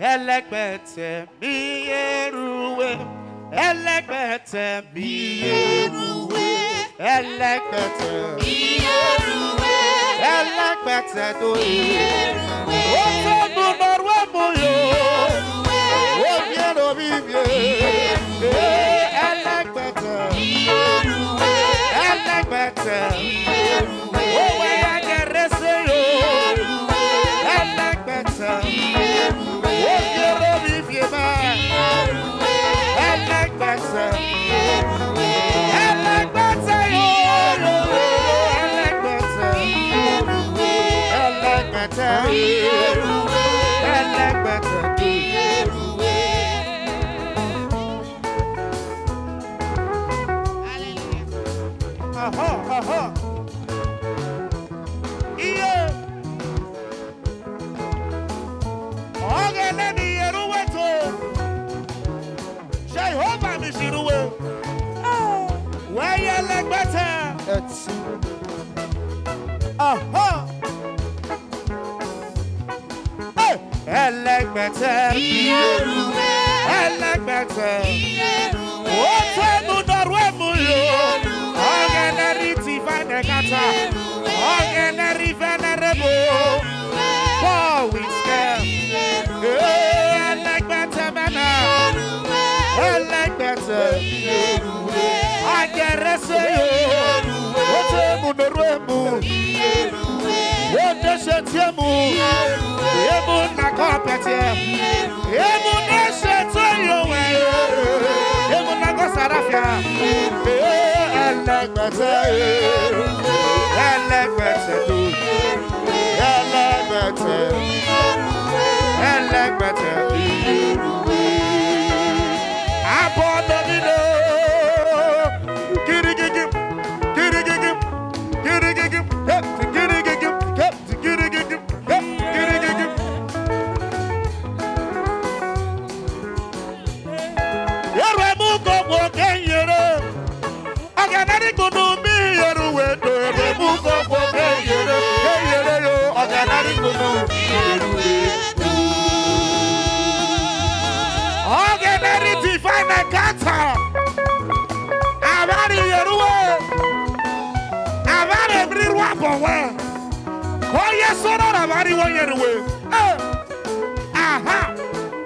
Elekbete mi eruwe, Elekbete mi eruwe, Elekbete mi eruwe, Elekbete do eruwe. Oto no norwe moyo, obiero bibie. Elekbete mi eruwe, Elekbete mi eruwe. Owa ya gerese yo, Elekbete mi eruwe. Better, I like better. What time would I remember? I can read the banner, I can read venerable. I like better, I like better. I can what's what time would I remember? What does it do? Aha!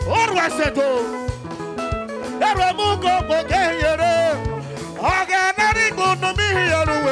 Or was it?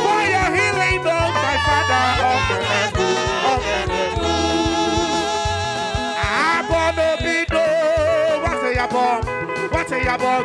For your healing, Lord, my Father, I want to be known. What's a yabon? What's a yabon?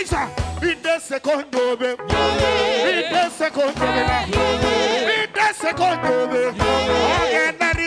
Kaiser, in the second over, in the second over, in the second over, in the second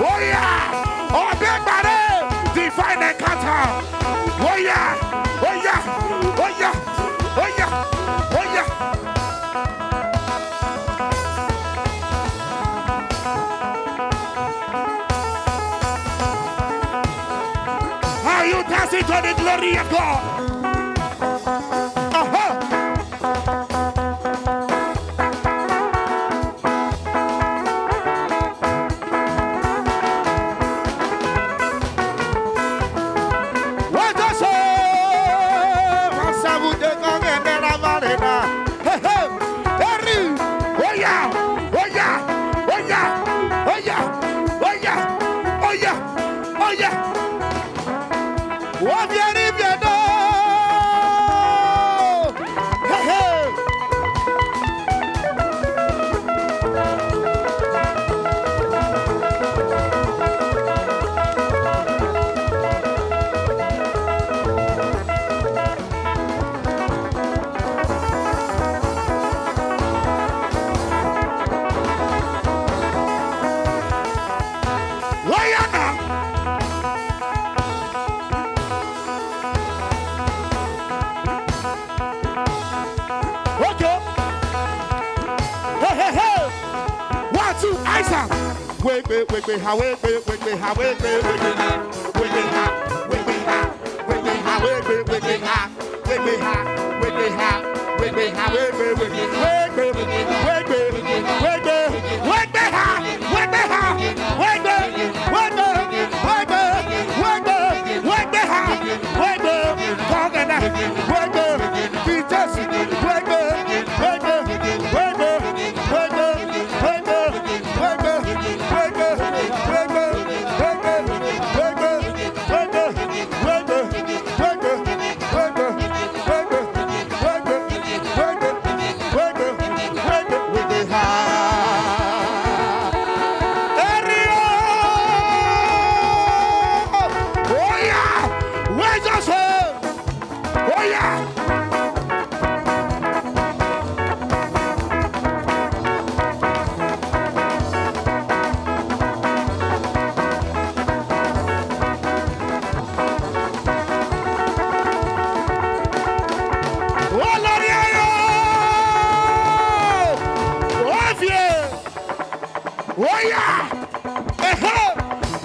Oh yeah! Oh big body! Divine encounter! Oh yeah! Oh yeah! Oh yeah! Oh yeah! Oh yeah! Are you dancing to the glory of God?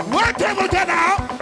What table turn out?